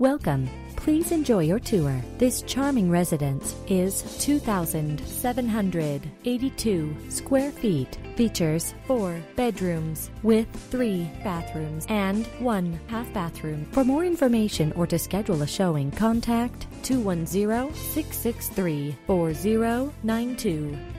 Welcome. Please enjoy your tour. This charming residence is 2,782 square feet. Features 4 bedrooms with 3 bathrooms and 1 half bathroom. For more information or to schedule a showing, contact 210-663-4092.